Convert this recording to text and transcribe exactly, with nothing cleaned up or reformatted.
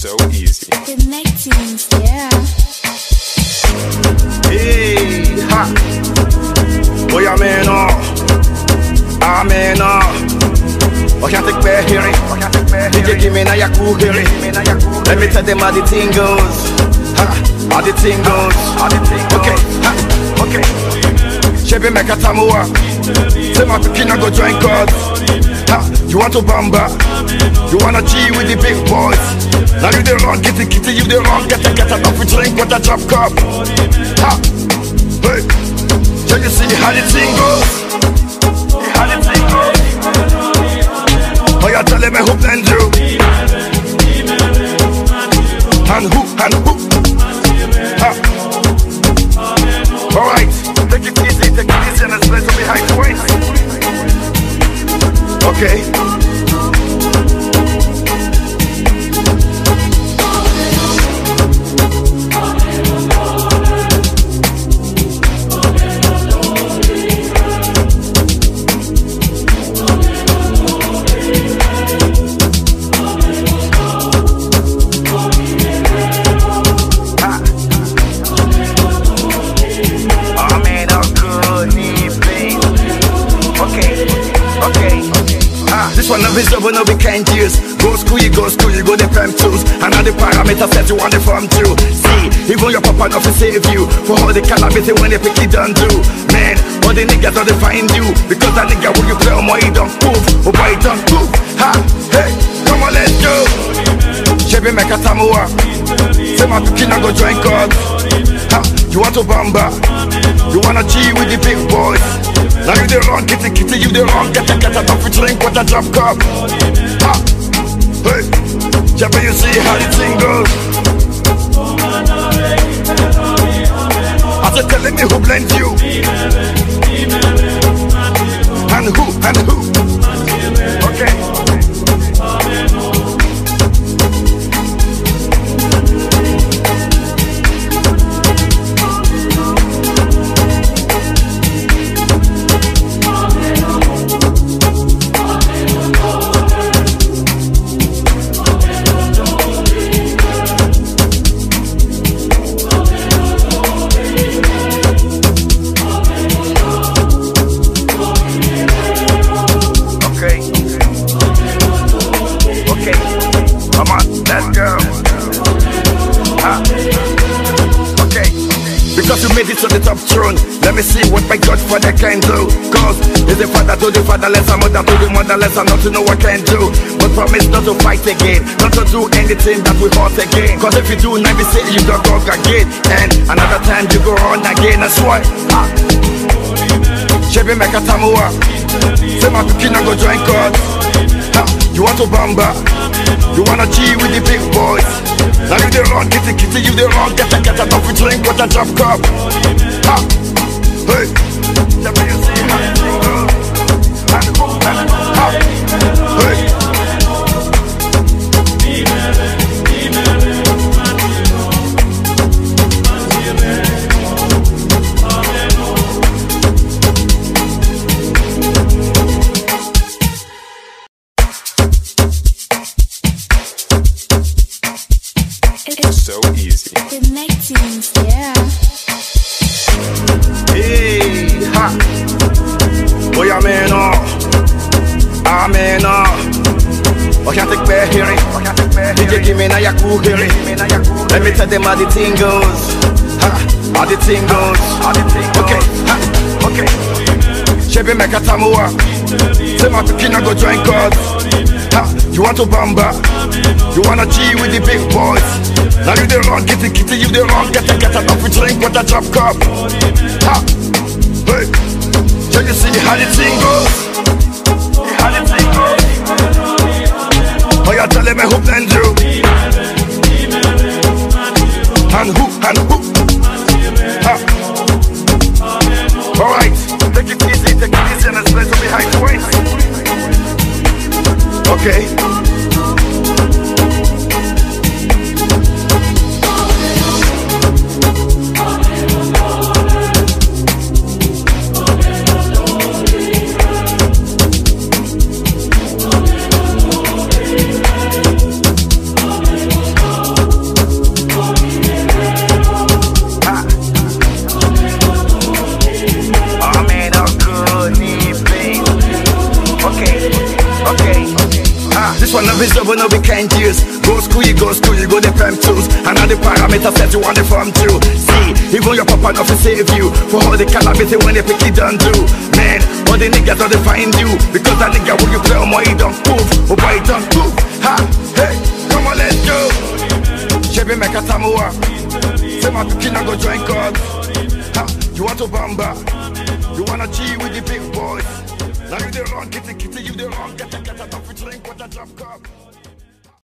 so easy. Connecting, yeah. Hey, ha. Boy, I'm in awe. I'm in awe. I can't take back here. I can't take back here. Give me na yakugiri. Let me tell them how the thing goes. Ha, how the thing goes. How the thing goes. Okay, ha, okay. Chebe meka tamua. Say my picking, I go join God. You want to bamba, you wanna G with the big boys. Now you the wrong, get the kitty, you the wrong, get the get up with drink with a drop cup. Ha! Hey! Can you see how the thing goes? How the thing goes? Oh, you're telling me who blend you? And who, and who? Ha! Alright, take it easy, take it easy and let's play some behind the waist. Okay. One of his own, no be can't use. Go school, you go school, you go the prime tools. And all the parameters that you want to form through. See, even your papa not to save you. For all the calamity when they pick it done do. Man, all the niggas don't find you. Because that nigga when you play on my he don't move. Oh boy, he don't move. Ha, hey, come on, let's go. Shebi meka tamua. Say my picking, I go join God. Ha, you want to bamba. You wanna G with the big boys. Now you the wrong, kitty kitty, you the wrong, get a get a don't drink with a drop cup. Ha! Hey! Jabba, you see how the thing goes. I said telling me who blames you. And who, and who? Okay. To the top throne, let me see what my Godfather can do. Cause he's the father to the fatherless, a mother to the motherless, and not to know what can do. But promise not to fight again, not to do anything that we hurt again. Cause if you do, now we say you don't go again. And another time you go on again, that's why. Shebi meka tamua. Say my picking, I go join God. Ha. You want to bamba, you wanna G with the big boys. Now you the wrong, kitty kitty, you the wrong, get a get a coffee drink with a drop cup. Ha! Hey! Jabba, you see how the thing goes. And who, and who, ha! Hey! So easy. Connecting, yeah. Hey, ha. Boy, I'm in awe. I'm in awe. I can't take back here. I can't take back here. Give me na yakugiri. Let me tell them how the thing goes. Ha, how the thing goes. How the thing goes. Okay, ha, okay. Shebi meka tamua. Say my picking, I go join God. Ha, you want to bamba, you wanna G with the big boys. Now you the wrong, kitty kitty, you the wrong, get a get a coffee drink with a drop cup. Ha, hey, can you see how the thing goes? How the thing goes? Oh, you're telling me who blend you? And who, and who? Ha, alright, take it easy, take it easy and let's play some behind the waist. Okay. Every server no be kind use. Go school, you go school, you go the prime tools. And all the parameters that you want to form through. See, even your papa not to save you. For all the calamity when they pick it down through. Man, all the niggas don't find you. Because that nigga will you play on my, he don't move. Oh boy, he don't move. Ha, hey, come on, let's go. Shebi meka tamuwa. Say my picking I go join God. Ha, you want to bamba. You wanna G with the big boys. Now you the wrong, kitty kitty, you the wrong. Get a cat, a drop, we drink, what a drop cup.